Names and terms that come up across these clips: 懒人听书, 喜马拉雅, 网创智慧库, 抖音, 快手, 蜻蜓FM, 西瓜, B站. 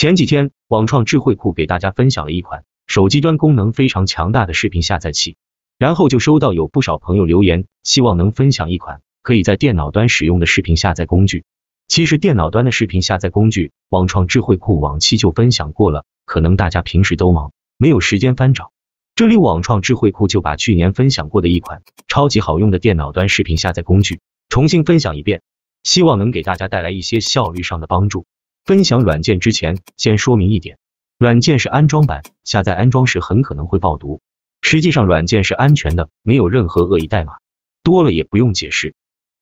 前几天，网创智慧库给大家分享了一款手机端功能非常强大的视频下载器，然后就收到有不少朋友留言，希望能分享一款可以在电脑端使用的视频下载工具。其实电脑端的视频下载工具，网创智慧库往期就分享过了，可能大家平时都忙，没有时间翻找。这里网创智慧库就把去年分享过的一款超级好用的电脑端视频下载工具重新分享一遍，希望能给大家带来一些效率上的帮助。分享软件之前，先说明一点，软件是安装版，下载安装时很可能会爆读。实际上软件是安全的，没有任何恶意代码，多了也不用解释。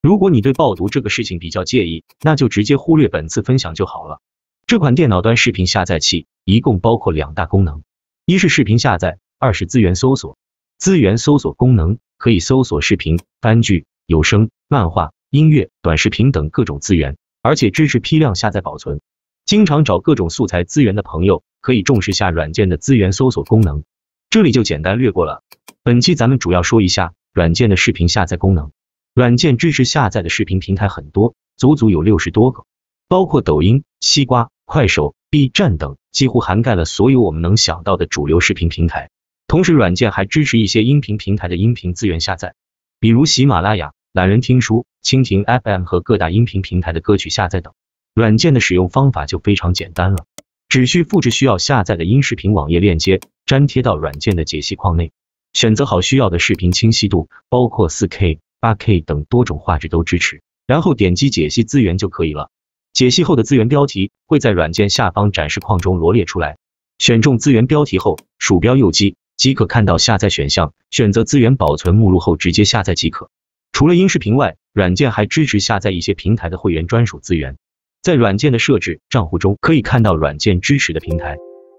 如果你对爆读这个事情比较介意，那就直接忽略本次分享就好了。这款电脑端视频下载器一共包括两大功能，一是视频下载，二是资源搜索。资源搜索功能可以搜索视频、番剧、有声、漫画、音乐、短视频等各种资源，而且支持批量下载保存。经常找各种素材资源的朋友，可以重视下软件的资源搜索功能，这里就简单略过了。本期咱们主要说一下软件的视频下载功能。软件支持下载的视频平台很多，足有60多个，包括抖音、西瓜、快手、B 站等，几乎涵盖了所有我们能想到的主流视频平台。同时软件还支持一些音频平台的音频资源下载，比如喜马拉雅、懒人听书、蜻蜓 FM 和各大音频平台的歌曲下载等。软件的使用方法就非常简单了，只需复制需要下载的音视频网页链接，粘贴到软件的解析框内，选择好需要的视频清晰度，包括 4K、8K 等多种画质都支持，然后点击解析资源就可以了。解析后的资源标题会在软件下方展示框中罗列出来，选中资源标题后，鼠标右击即可看到下载选项，选择资源保存目录后直接下载即可。除了音视频外，软件还支持下载一些平台的会员专属资源。在软件的设置账户中，可以看到软件支持的平台，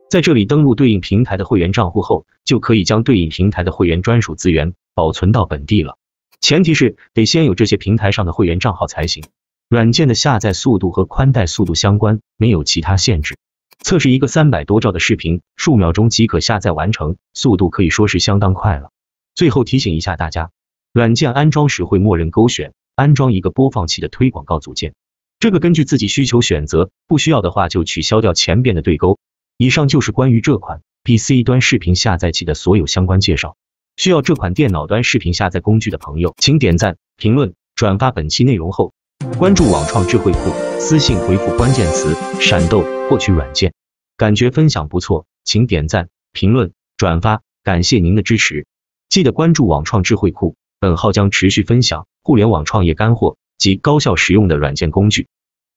在这里登录对应平台的会员账户后，就可以将对应平台的会员专属资源保存到本地了，前提是得先有这些平台上的会员账号才行。软件的下载速度和宽带速度相关，没有其他限制。测试一个300多兆的视频，数秒钟即可下载完成，速度可以说是相当快了。最后提醒一下大家，软件安装时会默认勾选安装一个播放器的推广告组件，这个根据自己需求选择，不需要的话就取消掉前边的对勾。以上就是关于这款 PC 端视频下载器的所有相关介绍。需要这款电脑端视频下载工具的朋友，请点赞、评论、转发本期内容后，关注网创智慧库，私信回复关键词“闪豆”获取软件。感觉分享不错，请点赞、评论、转发，感谢您的支持。记得关注网创智慧库，本号将持续分享互联网创业干货及高效实用的软件工具。